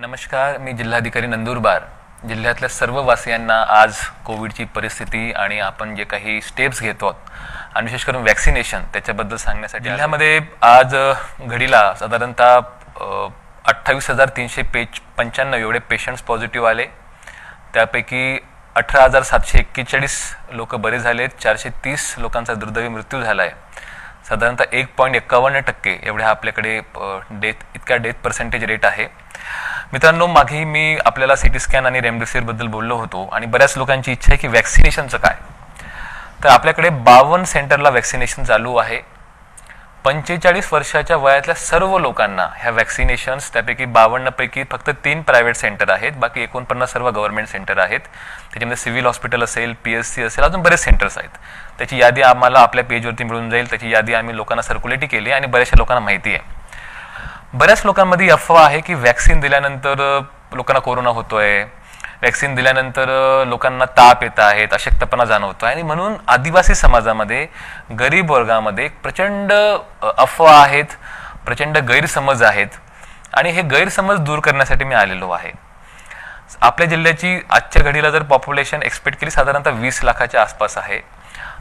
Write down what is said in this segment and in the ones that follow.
नमस्कार, मी जिल्हाधिकारी नंदुरबार। जिल्ह्यातल्या सर्व वासियांना आज कोविडची परिस्थिती आणि आपण जे काही स्टेप्स घेतो आहोत आणि विशेष करून वैक्सीनेशन त्याच्याबद्दल सांगण्यासाठी जिल्ह्यामध्ये आज घडीला साधारणतः 28,395 एवढे पेशंट्स पॉझिटिव्ह आले। त्यापैकी 18,741 लोक बरे झाले, 430 लोकांचा दुर्दैवी मृत्यू झाला आहे। साधारणतः 1.51% एवढे आपल्याकडे इतका डेथ पर्सेंटेज रेट आहे। मित्रांनो, मागे मी आपल्याला सीटी स्कॅन आणि रेमडेसिवीर बद्दल बोललो होतो आणि बऱ्याच लोकांची इच्छा आहे की वैक्सीनेशनचं काय, तर आपल्याकडे 52 सेंटरला वैक्सीनेशन चालू आहे। 45 वर्षाच्या वयातल्या सर्व लोकांना ह्या वैक्सीनेशन्स, त्यापैकी 52 पैकी फक्त 3 प्रायव्हेट सेंटर आहेत, बाकी 49 सर्व गव्हर्नमेंट सेंटर आहेत। त्याच्यामध्ये सिव्हिल हॉस्पिटल असेल, PSC असेल, अजून बरेच सेंटर्स आहेत। त्याची यादी आम्हाला आपल्या पेजवरती मिळून जाईल। त्याची यादी आम्ही लोकांना सर्क्युलेट केली आणि बऱ्याचशा लोकांना माहिती आहे। बऱ्याच लोकांमध्ये अफवा आहे की वैक्सीन दिल्यानंतर लोकांना कोरोना होतोय, वैक्सीन दिल्यानंतर लोकांना ताप येत आहे, अशक्तपणा जाणवतो आणि म्हणून आदिवासी समाजामध्ये, गरीब वर्गामध्ये प्रचंड अफवा आहेत, प्रचंड गैरसमज आहेत आणि हे गैरसमज दूर करण्यासाठी मी आलेलो आहे। आपल्या जिल्ह्याची आजच्या घडीला जर पॉप्युलेशन एक्सपेक्ट केली साधारणतः 20 लाखाच्या आसपास आहे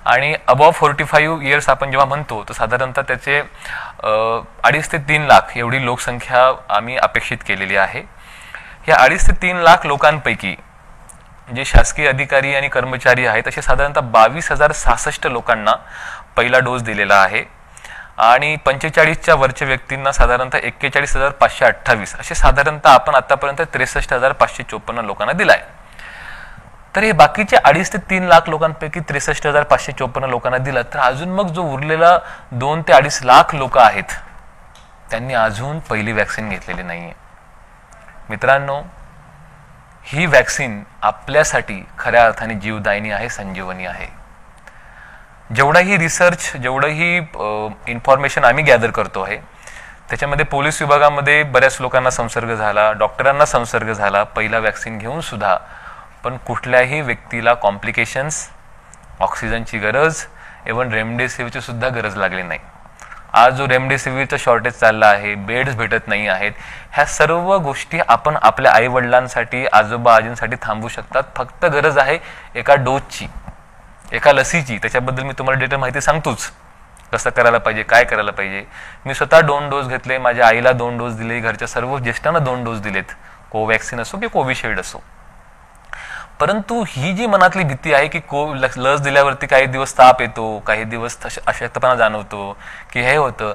आणि अबव 45 इयर्स आपण जेव्हा म्हणतो तर साधारणतः त्याचे 2.5 ते 3 लाख एवढी लोकसंख्या आम्ही अपेक्षित केलेली आहे। या 2.5 ते 3 लाख लोकांपैकी जे शासकीय अधिकारी आणि कर्मचारी आहेत असे साधारणतः 22,066 लोकांना पहिला डोस दिलेला आहे आणि 45च्या वरच्या व्यक्तींना साधारणतः 41,528 असे साधारणतः आपण आतापर्यंत 63,554 लोकांना दिलाय। तर हे बाकीचे 2.5 ते 3 लाख लोकांपैकी 63,554 लोकांना दिला, तर अजून मग जो उरलेला 2 ते 2.5 लाख लोक आहेत त्यांनी अजून पहिली वैक्सीन घेतलेली नाहीये। मित्रांनो, ही वैक्सीन आपल्यासाठी खऱ्या अर्थाने जीवदायिनी आहे, संजीवनी आहे। जेवढाही रिसर्च, जेवढाही इन्फॉर्मेशन आम्ही गॅदर करतो आहे त्याच्यामध्ये पोलीस विभागामध्ये बऱ्याच लोकांना संसर्ग झाला, डॉक्टरांना संसर्ग झाला पहिला वैक्सीन घेऊन सुद्धा, पण कुठल्याही व्यक्तीला कॉम्प्लिकेशन्स, ऑक्सिजनची गरज, इवन रेमडेसिवीरची सुद्धा गरज लागली नाही। आज जो रेमडेसिवीरचा शॉर्टेज चालला आहे, बेड्स भेटत नाही आहेत, ह्या सर्व गोष्टी आपण आपल्या आई वडिलांसाठी, आजोबा आजींसाठी थांबवू शकतात। फक्त गरज आहे एका डोसची, एका लसीची। त्याच्याबद्दल मी तुम्हाला डिटेल माहिती सांगतोच, कसं करायला पाहिजे, काय करायला पाहिजे। मी स्वतः 2 डोस घेतले, माझ्या आईला 2 डोस दिले, घरच्या सर्व ज्येष्ठांना 2 डोस दिलेत, कोवॅक्सिन असो की कोविशिल्ड असो। परंतु ही जी मनातली भीती आहे की लस दिल्यावरती काही दिवस ताप येतो, काही दिवस अशक्तपणा जाणवतो की हे होतं,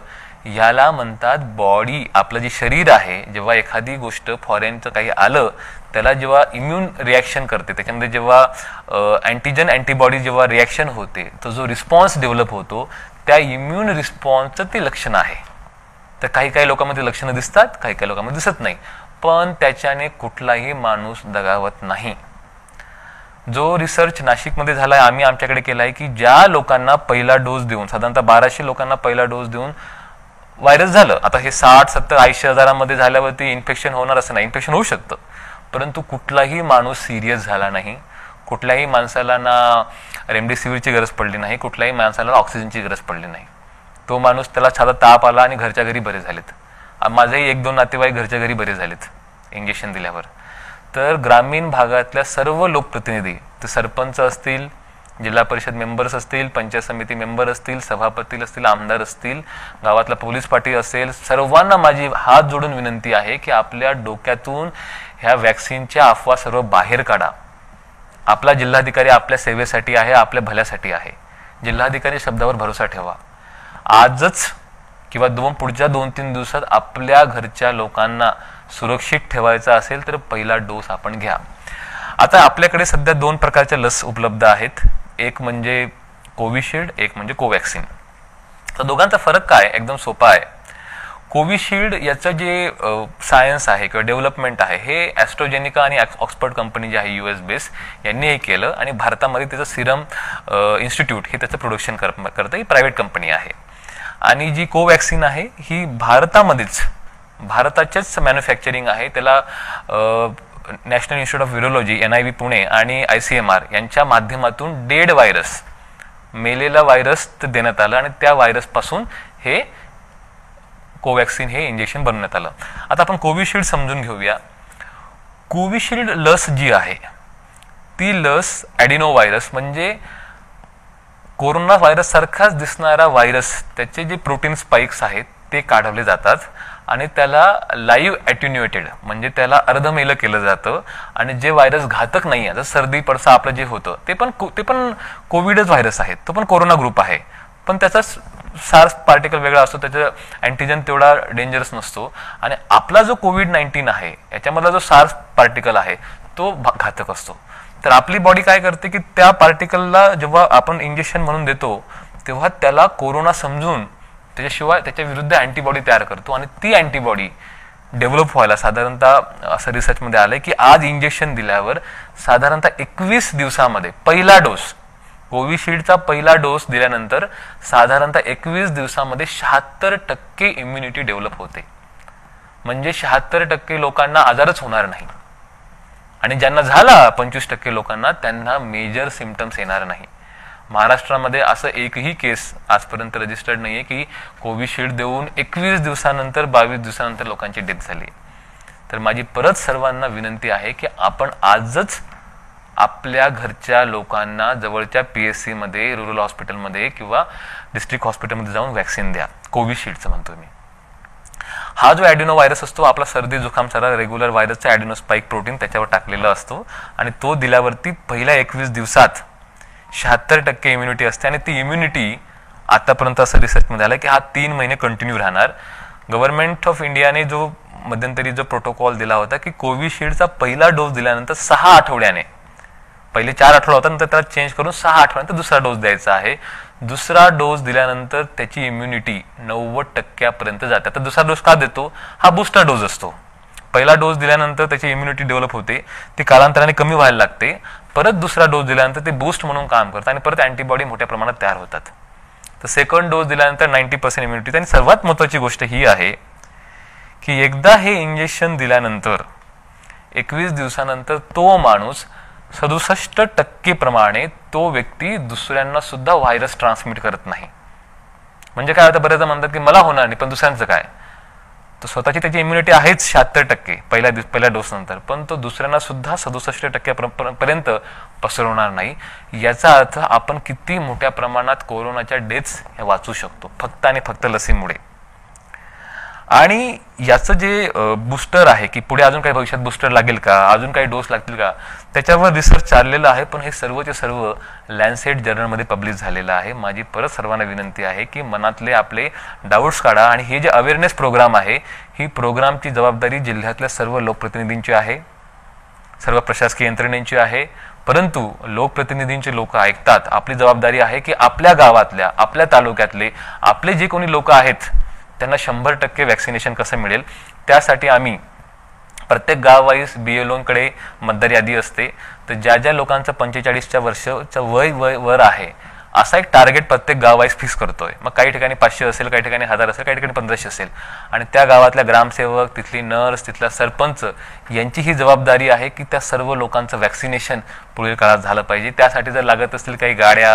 याला म्हणतात बॉडी। आपलं जे शरीर आहे जेव्हा एखादी गोष्ट फॉरेनचं काही आलं त्याला जेव्हा इम्यून रिॲक्शन करते, त्याच्यामध्ये जेव्हा अँटीजन अँटीबॉडी जेव्हा रिॲक्शन होते तो जो रिस्पॉन्स डेव्हलप होतो त्या इम्यून रिस्पॉन्सचं ते लक्षण आहे। तर काही काही लोकांमध्ये लक्षणं दिसतात, काही काही लोकांमध्ये दिसत नाही, पण त्याच्याने कुठलाही माणूस दगावत नाही। जो रिसर्च नाशिकमध्ये झालाय, आम्ही आमच्याकडे केलाय की ज्या लोकांना पहिला डोस देऊन साधारणतः 1200 लोकांना पहिला डोस देऊन व्हायरस झालं, आता हे 60, 70, 80,000 झाल्यावरती इन्फेक्शन होणार असं नाही, इन्फेक्शन होऊ शकतं, परंतु कुठलाही माणूस सिरियस झाला नाही, कुठल्याही माणसाला ना रेमडेसिवीरची गरज पडली नाही, कुठल्याही माणसाला ऑक्सिजनची गरज पडली नाही। तो माणूस, त्याला साधा ताप आला आणि घरच्या घरी बरे झालेत। माझेही 1-2 नातेवाईक घरच्या घरी बरे झालेत इंजेक्शन दिल्यावर। तर ग्रामीण भागातल्या सर्व लोकप्रतिनिधी, ते सरपंच असतील, जिल्हा परिषद मेंबर्स असतील, पंचायत समिती मेंबर असतील, सभापती असतील, आमदार असतील, गावातला पोलीस पाटील असेल, सर्वांना माझी हात जोडून विनंती आहे की आपल्या डोक्यातून ह्या वॅक्सिनच्या अफवा सर्व बाहेर काढा। आपला जिल्हाधिकारी आपल्या सेवेसाठी आहे, आपल्या भल्यासाठी आहे। जिल्हाधिकारी शब्दावर भरोसा ठेवा। आजच किंवा पुढच्या 2-3 दिवसात आपल्या घरच्या लोकांना सुरक्षित ठेवायचा असेल तर पहिला डोस आपण घ्या। आता आपल्याकडे सध्या 2 प्रकारच्या लस उपलब्ध आहेत, एक म्हणजे कोविशिल्ड, एक म्हणजे कोवॅक्सिन। तर दोघांचा फरक काय, एकदम सोपा आहे। कोविशिल्ड याचं जे सायन्स आहे किंवा डेव्हलपमेंट आहे हे ॲस्ट्रोजेनिका आणि ऑक्सफर्ड कंपनी जी आहे US बेस यांनी हे केलं आणि भारतामध्ये त्याचं सिरम इन्स्टिट्यूट हे त्याचं प्रोडक्शन करतं, ही प्रायव्हेट कंपनी आहे। आणि जी कोवॅक्सिन आहे ही भारताचेच मॅन्युफॅक्चरिंग आहे। त्याला national institute of virology NIV Pune आणि ICMR यांच्या माध्यमातून डेड व्हायरस, मेलेला व्हायरस देण्यात आला आणि त्या व्हायरसपासून हे कोवॅक्सिन हे इंजेक्शन बनवण्यात आलं। आता आपण कोविशिल्ड समजून घेऊया। कोविशिल्ड लस जी आहे ती लस एडिनो व्हायरस म्हणजे कोरोना व्हायरस सारखाच दिसणारा व्हायरस त्याचे जे प्रोटीन स्पाइक्स आहेत ते काढवले जातात आणि त्याला लाइव ॲटेन्युएटेड म्हणजे त्याला अर्धमेलं केलं जातं आणि जे व्हायरस घातक नाही आहे जसं सर्दी पडसा आपलं जे होतं ते पण कोविडच व्हायरस आहे तो पण कोरोना ग्रुप आहे पण त्याचा सार्स पार्टिकल वेगळा असतो त्याचा अँटीजन तेवढा डेंजरस नसतो आणि आपला जो कोविड-19 आहे याच्यामधला जो सार्स पार्टिकल आहे तो घातक असतो तर आपली बॉडी काय करते की त्या पार्टिकलला जेव्हा आपण इंजेक्शन म्हणून देतो तेव्हा त्याला कोरोना समजून त्याच्याशिवाय त्याच्या विरुद्ध अँटीबॉडी तयार करतो आणि ती अँटीबॉडी डेव्हलप व्हायला साधारणतः असं रिसर्च मध्ये आले की आज इंजेक्शन दिल्यावर साधारणतः 21 दिवसांमध्ये पहिला डोस कोविशिल्डचा पहिला डोस दिल्यानंतर साधारणतः 21 दिवसांमध्ये 76% इम्युनिटी डेव्हलप होते म्हणजे 76% लोकांना आजारच होणार नाही आणि ज्यांना झाला 25% लोकांना त्यांना मेजर सिम्पटम्स येणार नाही महाराष्ट्र मध्ये असं एकही केस आजपर्यंत रजिस्टर्ड नाहीये की कोविशिल्ड देऊन 21 दिवसांनंतर 22 दिवसांनंतर लोकांची डेथ झाली तर माझी परत सर्वांना विनंती आहे की आपण आजच आपल्या घरच्या लोकांना जवळच्या पीएससी मध्ये रूरल हॉस्पिटल मध्ये किंवा डिस्ट्रिक्ट हॉस्पिटल मध्ये जाऊन वैक्सीन द्या कोविशिल्डचं म्हणतो मी हा जो एडिनो व्हायरस असतो आपला सर्दी जुखाम सारा रेग्युलर व्हायरसचा एडिनो स्पाइक प्रोटीन त्याच्यावर टाकलेला असतो आणि तो दिल्यावरती पहिल्या 21 दिवसात 76% इम्युनिटी असते आणि ती इम्युनिटी आतापर्यंत असं रिसर्च मध्ये आलं की हा 3 महिने कंटिन्यू राहणार गव्हर्नमेंट ऑफ इंडियाने जो मध्यंतरी जो प्रोटोकॉल दिला होता की कोविशिल्डचा पहिला डोस दिल्यानंतर 6 आठवड्याने पहिले 4 आठवडा होता नंतर त्याला चेंज करून 6 आठवड्यानंतर दुसरा डोस द्यायचा आहे दुसरा डोस दिल्यानंतर त्याची इम्युनिटी 90% पर्यंत जाते तर दुसरा डोस का देतो हा बूस्टर डोस असतो पहिला डोस दिल्यानंतर त्याची इम्युनिटी डेव्हलप होते ती कालांतराने कमी व्हायला लागते परत दुसरा डोस दिल्यानंतर ते बूस्ट म्हणून काम करतात आणि परत अँटीबॉडी मोठ्या प्रमाणात तयार होतात तर सेकंड डोस दिल्यानंतर 90% इम्युनिटी आणि सर्वात महत्त्वाची गोष्ट ही आहे की एकदा हे इंजेक्शन दिल्यानंतर 21 दिवसानंतर तो माणूस 67% प्रमाणे तो व्यक्ती दुसऱ्यांना सुद्धा व्हायरस ट्रान्समिट करत नाही म्हणजे काय होतं बरेचदा म्हणतात की मला होणार नाही पण दुसऱ्यांचं काय तो स्वतःची त्याची इम्युनिटी आहेच 76% पहिल्या डोस नंतर पण तो दुसऱ्यांना सुद्धा 67% पर्यंत पसरवणार नाही याचा अर्थ आपण किती मोठ्या प्रमाणात कोरोनाच्या डेथ्स हे वाचू शकतो फक्त आणि फक्त लसीमुळे आणि याचं जे बूस्टर आहे की पुढे अजून काही भविष्यात बूस्टर लागेल का अजून काही डोस लागतील का त्याच्यावर रिसर्च चाललेला आहे पण हे सर्वचे सर्व लॅन्सेट जर्नल मध्ये पब्लिश झालेला आहे माझी परत सर्वांना विनंती आहे की मनातले आपले डाउट्स काढा आणि हे जे अवेअरनेस प्रोग्राम आहे ही प्रोग्रामची जबाबदारी जिल्ह्यातल्या सर्व लोकप्रतिनिधींची आहे सर्व प्रशासकीय यंत्रणेची आहे परंतु लोकप्रतिनिधींचे लोक ऐकतात आपली जबाबदारी आहे की आपल्या गावातल्या आपल्या तालुक्यातले आपले जे कोणी लोक आहेत त्यांना 100% वैक्सीनेशन कसं मिळेल त्यासाठी आम्ही प्रत्येक गाव वाईज बीएलओकडे मतदार यादी असते तर ज्या ज्या लोकांचं 45 च्या वर्षाचा वय वर आहे असा एक टार्गेट प्रत्येक गाव वाईज फिक्स करतोय मग काही ठिकाणी 500 असेल काही ठिकाणी 1000 असेल काही ठिकाणी 1500 असेल आणि त्या गावातल्या ग्रामसेवक तिथली नर्स तिथला सरपंच यांची ही जबाबदारी आहे की त्या सर्व लोकांचं वैक्सीनेशन पुढील काळात झालं पाहिजे त्यासाठी जर लागत असतील काही गाड्या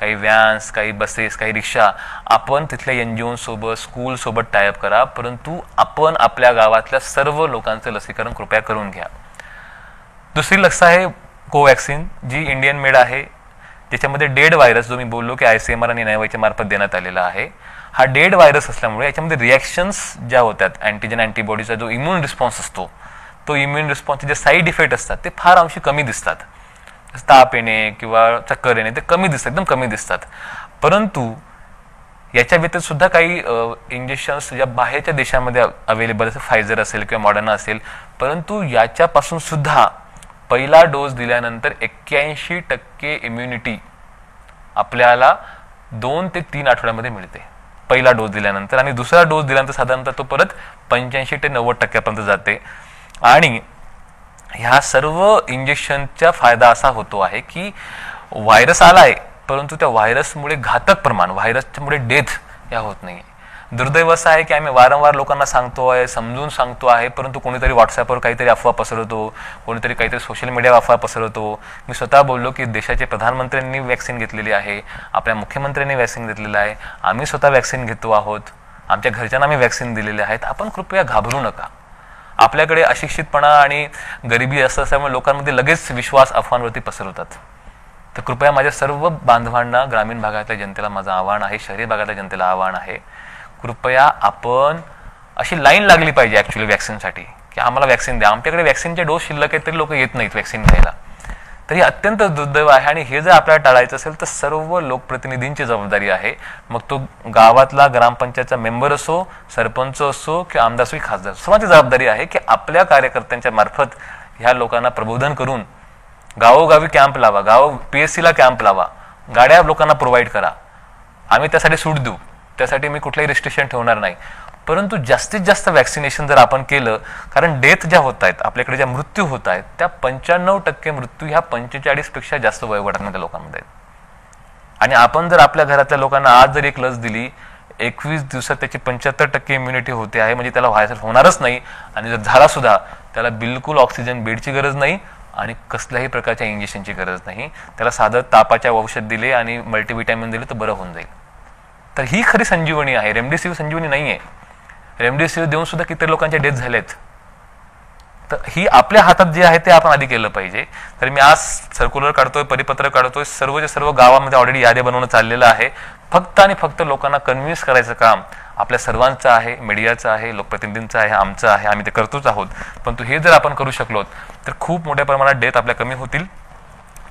काही व्हॅन्स काही बसेस काही रिक्षा आपण तिथल्या एनजीओ सोबत स्कूल सोबत टाय अप करा परंतु आपण आपल्या गावातल्या सर्व लोकांचं लसीकरण कृपया करून घ्या दुसरी लस आहे कोवॅक्सिन जी इंडियन मेड आहे त्याच्यामध्ये डेड व्हायरस जो मी बोललो की आयसीएमआर आणि एनआयव्हीच्या मार्फत देण्यात आलेला आहे हा डेड व्हायरस असल्यामुळे याच्यामध्ये रिएक्शन्स ज्या होतात अँटीजन अँटीबॉडीचा जो इम्युन रिस्पॉन्स असतो तो इम्युन रिस्पॉन्सचे जे साईड इफेक्ट असतात ते फार अंशी कमी दिसतात ताप येणे किंवा चक्कर येणे ते कमी दिसतात एकदम कमी दिसतात परंतु याच्या व्यतिरिक्त सुद्धा काही इंजेक्शन्स ज्या बाहेरच्या देशामध्ये अवेलेबल असतात फायझर असेल किंवा मॉडर्ना असेल परंतु याच्यापासून सुद्धा पहिला डोस दिल्यानंतर 81% इम्युनिटी आपल्याला 2 ते 3 आठवड्यामध्ये मिळते पहिला डोस दिल्यानंतर आणि दुसरा डोस दिल्यानंतर साधारणतः तो परत 85 ते 90% जाते आणि ह्या सर्व इंजेक्शनचा फायदा असा होतो आहे की व्हायरस आलाय परंतु त्या व्हायरसमुळे घातक प्रमाण व्हायरसमुळे डेथ या होत नाही दुर्दैव असं आहे की आम्ही वारंवार लोकांना सांगतो आहे समजून सांगतो आहे परंतु कोणीतरी व्हॉट्सअपवर काहीतरी अफवा पसरवतो कोणीतरी काहीतरी सोशल मीडियावर अफवा पसरवतो मी स्वतः बोललो की देशाचे प्रधानमंत्र्यांनी वॅक्सिन घेतलेली आहे आपल्या मुख्यमंत्र्यांनी वॅक्सिन घेतलेलं आहे आम्ही स्वतः वॅक्सिन घेतो आहोत आमच्या घरच्यांना आम्ही वॅक्सिन दिलेले आहेत आपण कृपया घाबरू नका आपल्याकडे अशिक्षितपणा आणि गरिबी असल्यामुळे लोकांमध्ये लगेच विश्वास अफवांवरती पसरवतात। तर कृपया माझ्या सर्व बांधवांना, ग्रामीण भागातल्या जनतेला माझं आवाहन आहे, शहरी भागातल्या जनतेला आवाहन आहे, कृपया आपण अशी लाईन लागली पाहिजे ॲक्च्युअली व्हॅक्सिनसाठी की आम्हाला व्हॅक्सिन द्या। आमच्याकडे व्हॅक्सिनचे डोस शिल्लक आहेत तरी लोक येत नाहीत व्हॅक्सिन घ्यायला, तरी अत्यंत दुर्दैव आहे। आणि हे जर आपल्याला टाळायचं असेल तर सर्व लोकप्रतिनिधींची जबाबदारी आहे, मग तो गावातला ग्रामपंचायतचा मेंबर असो, सरपंच असो किंवा आमदार असो, खासदार, सर्वांची जबाबदारी आहे की आपल्या कार्यकर्त्यांच्या मार्फत ह्या लोकांना प्रबोधन करून गावोगावी कॅम्प लावा, PSC ला कॅम्प लावा, गाड्या लोकांना प्रोव्हाइड करा। आम्ही त्यासाठी सूट देऊ, त्यासाठी मी कुठलेही रिस्ट्रिक्शन ठेवणार नाही, परंतु जास्तीत जास्त वैक्सीनेशन जर आपण केलं, कारण डेथ ज्या होत आहेत, आपल्याकडे ज्या मृत्यू होत आहेत, त्या 95% मृत्यू ह्या 45 पेक्षा जास्त वयोगटातल्या लोकांमध्ये आहेत। आणि आपण जर आपल्या घरातल्या लोकांना आज जर एक लस दिली, 21 दिवसात त्याची 75% इम्युनिटी होते आहे, म्हणजे त्याला व्हायरस होणारच नाही, आणि जर झाला सुद्धा त्याला बिलकुल ऑक्सिजन बेडची गरज नाही आणि कसल्याही प्रकारच्या इंजेक्शनची गरज नाही, त्याला साधं तापाचे औषध दिले आणि मल्टीव्हिटॅमिन दिले तर बरं होऊन जाईल। तर ही खरी संजीवनी आहे, रेमडेसिव्हिर संजीवनी नाही आहे। रेमडेसिव्हिर देऊन सुद्धा किती लोकांचे डेथ झालेत। तर ही आपल्या हातात जे आहे ते आपण आधी केलं पाहिजे। तर मी आज सर्क्युलर काढतोय, परिपत्रक काढतोय, सर्व गावामध्ये ऑलरेडी यादी बनवणं चाललेलं आहे। फक्त आणि फक्त लोकांना कन्व्हिन्स करायचं काम आपल्या सर्वांचं आहे, मीडियाचं आहे, लोकप्रतिनिधींचं आहे, आमचं आहे, आम्ही ते करतोच आहोत। परंतु हे जर आपण करू शकलो तर खूप मोठ्या प्रमाणात डेथ आपल्या कमी होतील।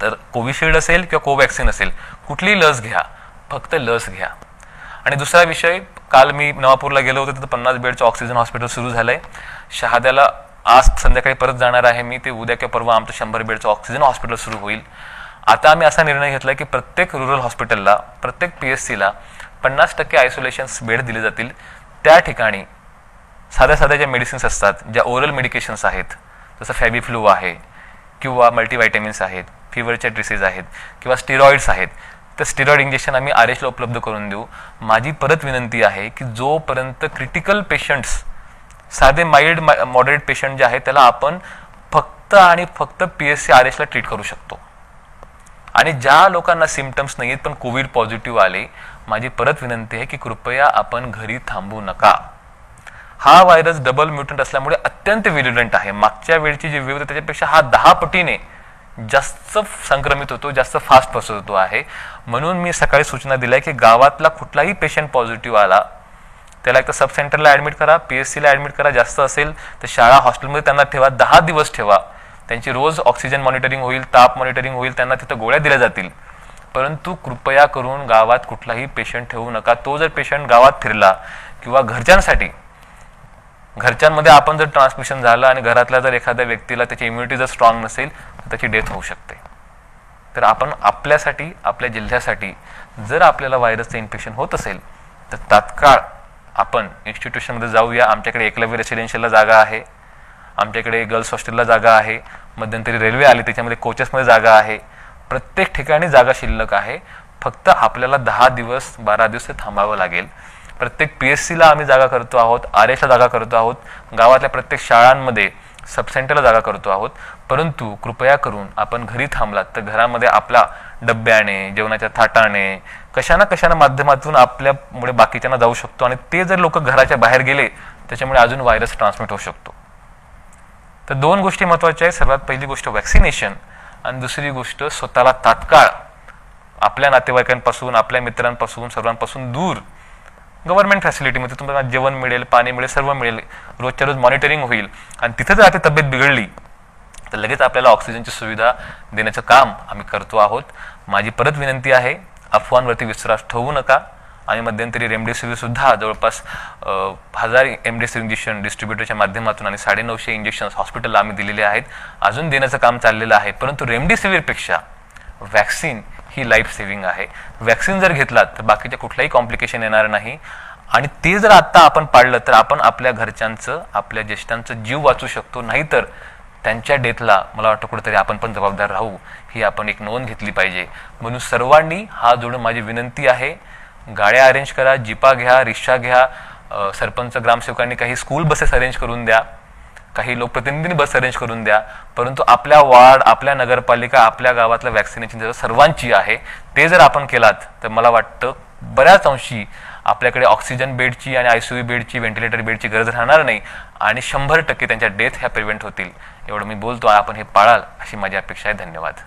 तर कोविशिल्ड असेल किंवा कोवॅक्सिन असेल, कुठलीही लस घ्या, फक्त लस घ्या। आणि दुसरा विषय, काल मी नवापूरला गेलो होतो, तिथं 50 बेडचं ऑक्सिजन हॉस्पिटल सुरू झालंय। शहाद्याला आज संध्याकाळी परत जाणार आहे मी, ते उद्या किंवा परवा आमचं 100 बेडचं ऑक्सिजन हॉस्पिटल सुरू होईल। आता आम्ही असा निर्णय घेतला की प्रत्येक रुरल हॉस्पिटलला, प्रत्येक PSCला 50% आयसोलेशन बेड दिले जातील। त्या ठिकाणी साध्या साध्या ज्या मेडिसिन्स असतात, ज्या ओरल मेडिकेशन्स आहेत, जसं फॅबिफ्लू आहे किंवा मल्टीव्हिटॅमिन्स आहेत, फिवरच्या ड्रेसेस आहेत किंवा स्टेरॉइड्स आहेत, तर स्टेरॉइड इंजेक्शन आम्ही RHला उपलब्ध करून देऊ। माझी परत विनंती आहे की जोपर्यंत क्रिटिकल पेशंट्स, साधे माइल्ड मॉडरेट पेशंट जे आहेत, त्याला आपण फक्त आणि फक्त PSC RHला ट्रीट करू शकतो। आणि ज्या लोकांना सिम्पटम्स नाहीत पण कोविड पॉझिटिव्ह आले, माझी परत विनंती आहे की कृपया आपण घरी थांबू नका। हा व्हायरस डबल म्युटंट असल्यामुळे अत्यंत व्हिरुलंट आहे। मागच्या वेळची जी वेव्ह होती त्याच्यापेक्षा हा 10 पटीने जास्त संक्रमित होतो, जास्त फास्ट पसरतो आहे। म्हणून मी सकाळी सूचना दिली की गावातला कुठलाही पेशंट पॉझिटिव्ह आला त्याला एक तर सब सेंटरला ऍडमिट करा, PSCला ऍडमिट करा, जास्त असेल तर शाळा हॉस्टेलमध्ये त्यांना ठेवा, 10 दिवस ठेवा। त्यांची रोज ऑक्सिजन मॉनिटरिंग होईल, ताप मॉनिटरिंग होईल, त्यांना तिथं गोळ्या दिल्या जातील। परंतु कृपया करून गावात कुठलाही पेशंट ठेवू नका। तो जर पेशंट गावात फिरला किंवा घरच्यांसाठी, घरच्यांमध्ये आपण जर ट्रान्समिशन झालं आणि घरातल्या जर एखाद्या व्यक्तीला त्याची इम्युनिटी जर स्ट्रॉंग नसेल तर त्याची डेथ होऊ शकते। तर आपण आपल्यासाठी, आपल्या जिल्ह्यासाठी जर आपल्याला व्हायरसचं इन्फेक्शन होत असेल तर तात्काळ आपण इन्स्टिट्यूशनमध्ये जाऊया। आमच्याकडे एकलव्य रेसिडेन्शियलला जागा आहे, आमच्याकडे गर्ल्स हॉस्टेलला जागा आहे, मध्यंतरी रेल्वे आली त्याच्यामध्ये कोचेसमध्ये जागा आहे, प्रत्येक ठिकाणी जागा शिल्लक आहे। फक्त आपल्याला 10 दिवस 12 दिवस थांबावं लागेल। प्रत्येक PSCला आम्ही जागा करतो आहोत, RHला जागा करतो आहोत, गावातल्या प्रत्येक शाळांमध्ये सब सेंटरला जागा करतो आहोत। परंतु कृपया करून आपण घरी थांबलात तर घरामध्ये आपला डब्याने, जेवणाच्या थाटाने, कशाना कशाना माध्यमातून आपल्यामुळे बाकीच्यांना जाऊ शकतो। आणि ते जर लोक घराच्या बाहेर गेले त्याच्यामुळे अजून व्हायरस ट्रान्समिट होऊ शकतो। तर 2 गोष्टी महत्त्वाच्या आहेत। सर्वात पहिली गोष्ट व्हॅक्सिनेशन, आणि दुसरी गोष्ट स्वतःला तात्काळ आपल्या नातेवाईकांपासून, आपल्या मित्रांपासून, सर्वांपासून दूर, गव्हर्नमेंट फॅसिलिटीमध्ये तुम्हाला जेवण मिळेल, पाणी मिळेल, सर्व मिळेल, रोजच्या रोज मॉनिटरिंग होईल। आणि तिथे जर आपली तब्येत बिघडली तर लगेच आपल्याला ऑक्सिजनची सुविधा देण्याचं काम आम्ही करतो आहोत। माझी परत विनंती आहे, अफवांवरती विश्वास ठेवू नका। आणि मध्यंतरी रेमडेसिव्हिरसुद्धा जवळपास 1000 रेमडेसिव्हिर इंजेक्शन डिस्ट्रीब्युटरच्या माध्यमातून आणि 950 इंजेक्शन्स हॉस्पिटलला आम्ही दिलेले आहेत, अजून देण्याचं काम चाललेलं आहे। परंतु रेमडेसिव्हिरपेक्षा व्हॅक्सिन ही लाईफ सेव्हिंग आहे। व्हॅक्सिन जर घेतलात तर बाकीच्या कुठलाही कॉम्प्लिकेशन येणार नाही। आणि ते जर आत्ता आपण पाळलं तर आपण आपल्या घरच्यांचं, आपल्या ज्येष्ठांचं जीव वाचू शकतो, नाहीतर त्यांच्या डेथला मला वाटतं कुठेतरी आपण पण जबाबदार राहू, ही आपण एक नोंद घेतली पाहिजे। म्हणून सर्वांनी हात जोडून माझी विनंती आहे, गाड्या अरेंज करा, जिपा घ्या, रिक्षा घ्या, सरपंच ग्रामसेवकांनी काही स्कूल बसेस अरेंज करून द्या, काही लोकप्रतिनिधींनी बस अरेंज करून द्या। परंतु आपल्या वार्ड, आपल्या नगरपालिका, आपल्या गावातलं व्हॅक्सिनेशन सर्वांची आहे, ते जर आपण केलात तर मला वाटतं बऱ्याच अंशी आपल्याकडे ऑक्सिजन बेडची आणि आयसीयू बेडची व्हेंटिलेटर बेडची गरज राहणार नाही आणि 100% त्यांच्या डेथ ह्या प्रिव्हेंट होतील एवढं मी बोलतो. आपण हे पाळाल अशी माझी अपेक्षा आहे. धन्यवाद.